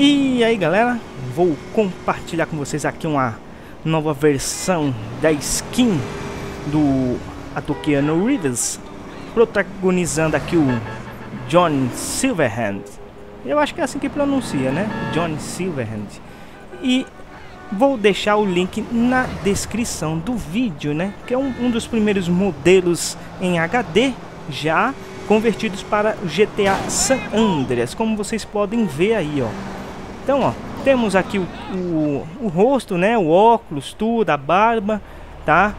E aí galera, vou compartilhar com vocês aqui uma nova versão da skin do ator Keanu Reeves, protagonizando aqui o Johnny Silverhand. Eu acho que é assim que pronuncia, né? Johnny Silverhand. E vou deixar o link na descrição do vídeo, né? Que é um dos primeiros modelos em HD já convertidos para o GTA San Andreas, como vocês podem ver aí, ó. Então, ó, temos aqui o rosto, né? O óculos, tudo, a barba, tá?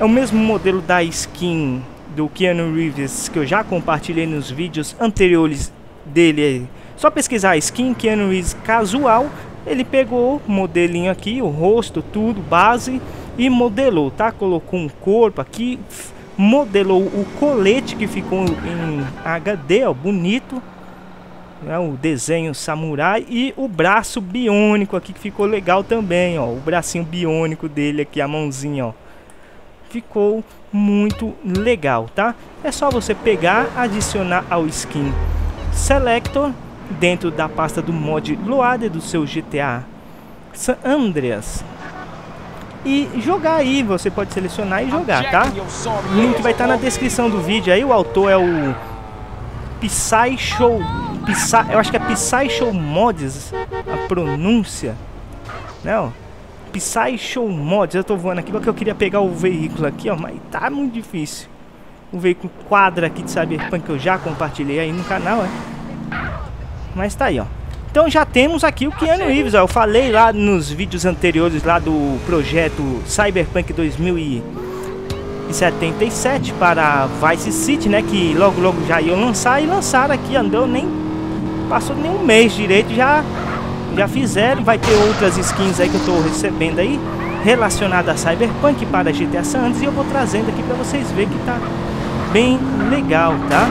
É o mesmo modelo da skin do Keanu Reeves que eu já compartilhei nos vídeos anteriores dele. Só pesquisar a skin Keanu Reeves casual, ele pegou o modelinho aqui, o rosto, tudo, base, e modelou, tá? Colocou um corpo aqui, modelou o colete que ficou em HD, ó, bonito, né? O desenho samurai e o braço biônico aqui que ficou legal também, ó, o bracinho biônico dele aqui, a mãozinha, ó. Ficou muito legal, tá? É só você pegar, adicionar ao skin Selector dentro da pasta do mod Loader do seu GTA San Andreas e jogar aí. Você pode selecionar e jogar, tá? O link vai estar na descrição do vídeo aí. O autor é o Psy Shougo Pisa, eu acho que é Psy Mods a pronúncia, não? Psy Shougo Mods. Eu tô voando aqui porque eu queria pegar o veículo aqui, ó, mas tá muito difícil. O veículo quadra aqui de Cyberpunk que eu já compartilhei aí no canal, é. Mas tá aí, ó. Então já temos aqui o Keanu Reeves, ó. Eu falei lá nos vídeos anteriores lá do projeto Cyberpunk 2077 para Vice City, né? Que logo logo já iam lançar e lançaram aqui. Andou nem... passou nem um mês direito, já fizeram. Vai ter outras skins aí que eu tô recebendo aí relacionada a Cyberpunk para GTA San Andreas, e eu vou trazendo aqui para vocês verem que tá bem legal, tá?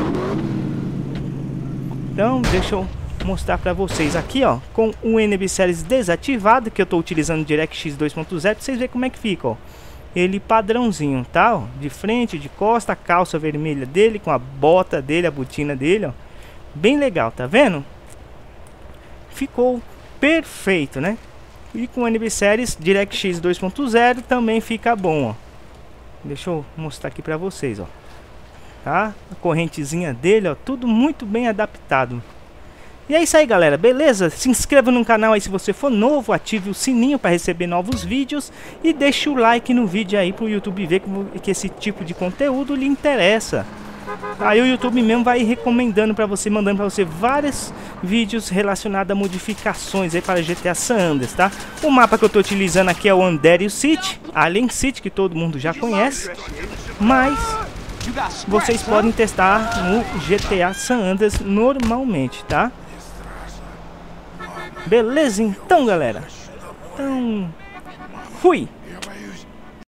Então deixa eu mostrar para vocês aqui, ó, com o NB Series desativado, que eu tô utilizando DirectX 2.0, para vocês verem como é que fica, ó. Ele padrãozinho, tá, ó, de frente, de costa, a calça vermelha dele com a bota dele, a botina dele, ó. Bem legal, tá vendo? Ficou perfeito, né? E com o NB Series DirectX 2.0 também fica bom, ó. Deixa eu mostrar aqui para vocês, ó. Tá? A correntezinha dele, ó, tudo muito bem adaptado. E é isso aí, galera, beleza? Se inscreva no canal aí se você for novo, ative o sininho para receber novos vídeos e deixe o like no vídeo aí para o YouTube ver que esse tipo de conteúdo lhe interessa. Aí o YouTube mesmo vai recomendando para você, mandando para você vários vídeos relacionados a modificações aí para GTA San Andreas, tá? O mapa que eu tô utilizando aqui é o Andere City, Alien City, que todo mundo já conhece, mas vocês podem testar no GTA San Andreas normalmente, tá? Beleza então, galera? Então, fui!